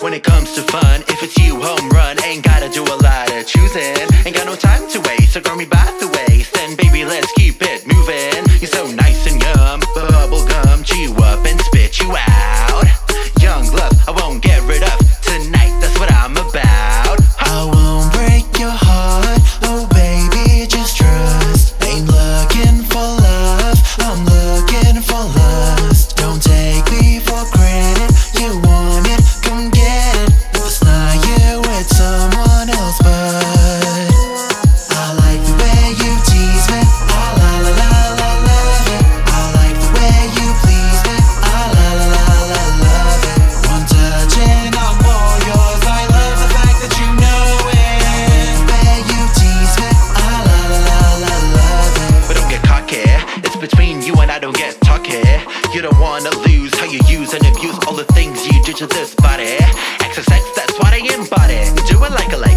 When it comes to fun, if it's you, home run. Ain't gotta do a lot of choosing. Ain't got no time to waste, so grab me by the waist. Then baby, let's keep it moving. You're so nice and yum, bubble gum, chew up and spit you out. Young love, I won't get rid of. Tonight, that's what I'm about. I won't break your heart, oh baby, just trust. Ain't looking for love, I'm looking for lust. Don't take me for granted, you want it, come get. Between you and I don't get talky. You don't wanna lose how you use and abuse all the things you do to this body. Exercise, that's what I embody. Do it like a lady.